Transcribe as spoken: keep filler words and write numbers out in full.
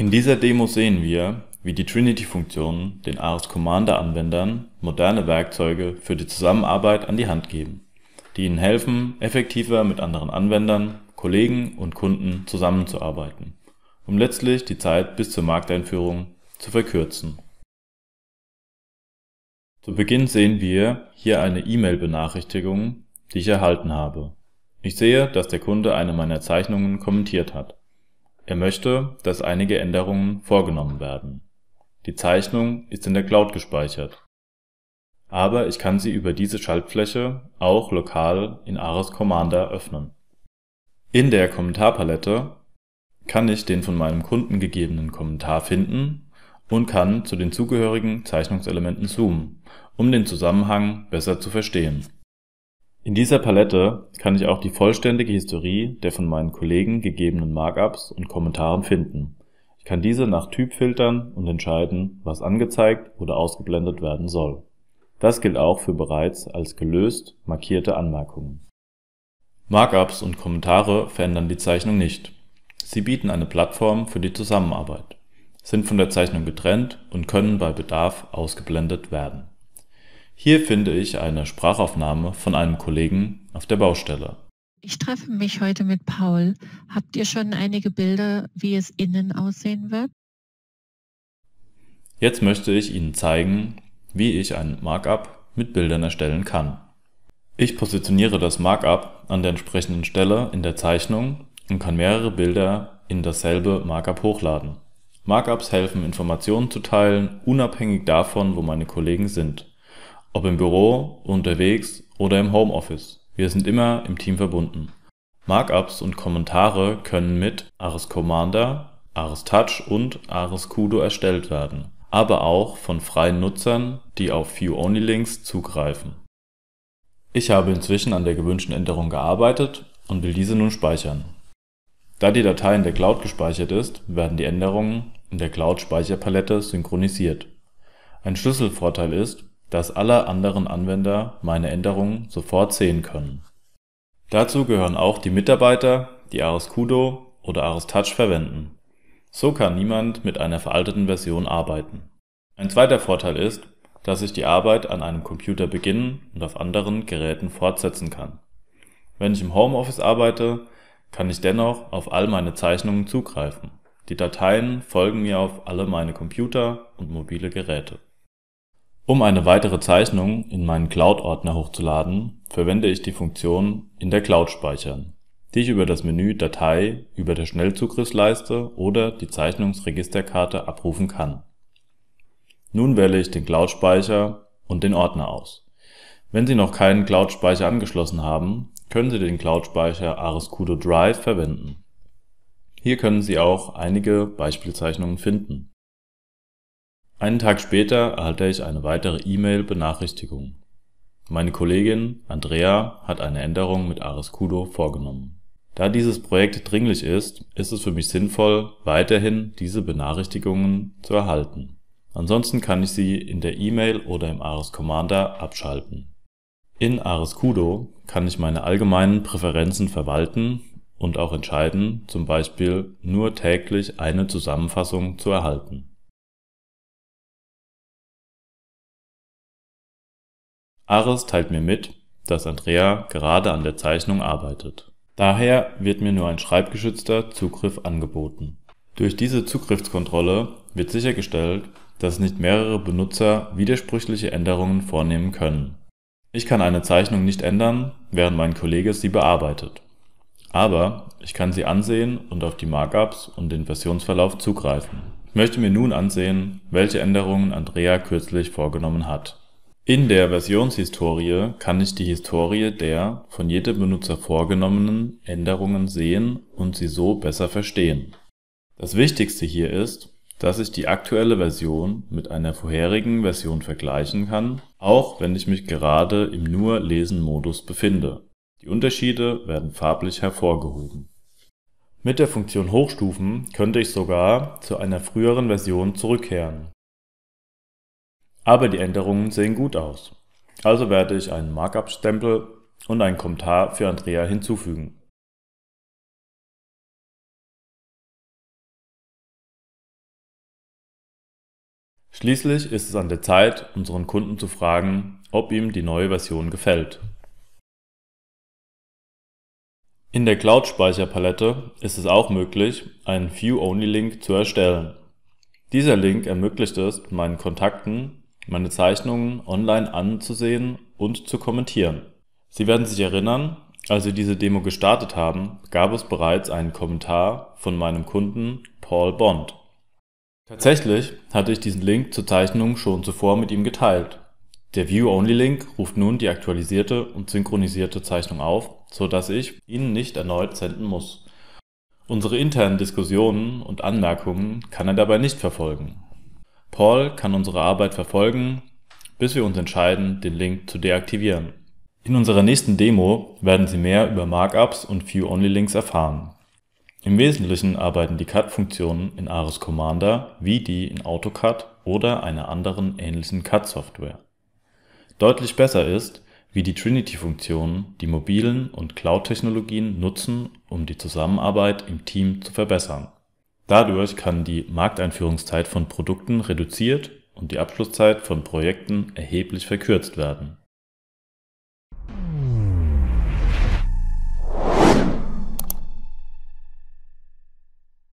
In dieser Demo sehen wir, wie die Trinity-Funktionen den ARES Commander-Anwendern moderne Werkzeuge für die Zusammenarbeit an die Hand geben, die ihnen helfen, effektiver mit anderen Anwendern, Kollegen und Kunden zusammenzuarbeiten, um letztlich die Zeit bis zur Markteinführung zu verkürzen. Zu Beginn sehen wir hier eine E-Mail-Benachrichtigung, die ich erhalten habe. Ich sehe, dass der Kunde eine meiner Zeichnungen kommentiert hat. Er möchte, dass einige Änderungen vorgenommen werden. Die Zeichnung ist in der Cloud gespeichert, aber ich kann sie über diese Schaltfläche auch lokal in ARES Commander öffnen. In der Kommentarpalette kann ich den von meinem Kunden gegebenen Kommentar finden und kann zu den zugehörigen Zeichnungselementen zoomen, um den Zusammenhang besser zu verstehen. In dieser Palette kann ich auch die vollständige Historie der von meinen Kollegen gegebenen Markups und Kommentaren finden. Ich kann diese nach Typ filtern und entscheiden, was angezeigt oder ausgeblendet werden soll. Das gilt auch für bereits als gelöst markierte Anmerkungen. Markups und Kommentare verändern die Zeichnung nicht. Sie bieten eine Plattform für die Zusammenarbeit, sind von der Zeichnung getrennt und können bei Bedarf ausgeblendet werden. Hier finde ich eine Sprachaufnahme von einem Kollegen auf der Baustelle. Ich treffe mich heute mit Paul. Habt ihr schon einige Bilder, wie es innen aussehen wird? Jetzt möchte ich Ihnen zeigen, wie ich ein Markup mit Bildern erstellen kann. Ich positioniere das Markup an der entsprechenden Stelle in der Zeichnung und kann mehrere Bilder in dasselbe Markup hochladen. Markups helfen, Informationen zu teilen, unabhängig davon, wo meine Kollegen sind. Ob im Büro, unterwegs oder im Homeoffice. Wir sind immer im Team verbunden. Markups und Kommentare können mit ARES Commander, ARES Touch und ARES Kudo erstellt werden, aber auch von freien Nutzern, die auf View-Only-Links zugreifen. Ich habe inzwischen an der gewünschten Änderung gearbeitet und will diese nun speichern. Da die Datei in der Cloud gespeichert ist, werden die Änderungen in der Cloud-Speicherpalette synchronisiert. Ein Schlüsselvorteil ist, dass alle anderen Anwender meine Änderungen sofort sehen können. Dazu gehören auch die Mitarbeiter, die ARES Kudo oder ARES Touch verwenden. So kann niemand mit einer veralteten Version arbeiten. Ein zweiter Vorteil ist, dass ich die Arbeit an einem Computer beginnen und auf anderen Geräten fortsetzen kann. Wenn ich im Homeoffice arbeite, kann ich dennoch auf all meine Zeichnungen zugreifen. Die Dateien folgen mir auf alle meine Computer und mobile Geräte. Um eine weitere Zeichnung in meinen Cloud-Ordner hochzuladen, verwende ich die Funktion in der Cloud speichern, die ich über das Menü Datei, über der Schnellzugriffsleiste oder die Zeichnungsregisterkarte abrufen kann. Nun wähle ich den Cloud-Speicher und den Ordner aus. Wenn Sie noch keinen Cloud-Speicher angeschlossen haben, können Sie den Cloud-Speicher ARES Kudo Drive verwenden. Hier können Sie auch einige Beispielzeichnungen finden. Einen Tag später erhalte ich eine weitere E-Mail-Benachrichtigung. Meine Kollegin Andrea hat eine Änderung mit ARES Kudo vorgenommen. Da dieses Projekt dringlich ist, ist es für mich sinnvoll, weiterhin diese Benachrichtigungen zu erhalten. Ansonsten kann ich sie in der E-Mail oder im ARES Commander abschalten. In ARES Kudo kann ich meine allgemeinen Präferenzen verwalten und auch entscheiden, zum Beispiel nur täglich eine Zusammenfassung zu erhalten. ARES teilt mir mit, dass Andrea gerade an der Zeichnung arbeitet. Daher wird mir nur ein schreibgeschützter Zugriff angeboten. Durch diese Zugriffskontrolle wird sichergestellt, dass nicht mehrere Benutzer widersprüchliche Änderungen vornehmen können. Ich kann eine Zeichnung nicht ändern, während mein Kollege sie bearbeitet. Aber ich kann sie ansehen und auf die Markups und den Versionsverlauf zugreifen. Ich möchte mir nun ansehen, welche Änderungen Andrea kürzlich vorgenommen hat. In der Versionshistorie kann ich die Historie der von jedem Benutzer vorgenommenen Änderungen sehen und sie so besser verstehen. Das Wichtigste hier ist, dass ich die aktuelle Version mit einer vorherigen Version vergleichen kann, auch wenn ich mich gerade im Nur-Lesen-Modus befinde. Die Unterschiede werden farblich hervorgehoben. Mit der Funktion Hochstufen könnte ich sogar zu einer früheren Version zurückkehren. Aber die Änderungen sehen gut aus. Also werde ich einen Markup-Stempel und einen Kommentar für Andrea hinzufügen. Schließlich ist es an der Zeit, unseren Kunden zu fragen, ob ihm die neue Version gefällt. In der Cloud-Speicherpalette ist es auch möglich, einen View-Only-Link zu erstellen. Dieser Link ermöglicht es, meinen Kontakten meine Zeichnungen online anzusehen und zu kommentieren. Sie werden sich erinnern, als wir diese Demo gestartet haben, gab es bereits einen Kommentar von meinem Kunden Paul Bond. Tatsächlich hatte ich diesen Link zur Zeichnung schon zuvor mit ihm geteilt. Der View-Only-Link ruft nun die aktualisierte und synchronisierte Zeichnung auf, sodass ich ihn nicht erneut senden muss. Unsere internen Diskussionen und Anmerkungen kann er dabei nicht verfolgen. Paul kann unsere Arbeit verfolgen, bis wir uns entscheiden, den Link zu deaktivieren. In unserer nächsten Demo werden Sie mehr über Markups und View-Only-Links erfahren. Im Wesentlichen arbeiten die C A D-Funktionen in ARES Commander wie die in AutoCAD oder einer anderen ähnlichen C A D-Software. Deutlich besser ist, wie die Trinity-Funktionen die mobilen und Cloud-Technologien nutzen, um die Zusammenarbeit im Team zu verbessern. Dadurch kann die Markteinführungszeit von Produkten reduziert und die Abschlusszeit von Projekten erheblich verkürzt werden.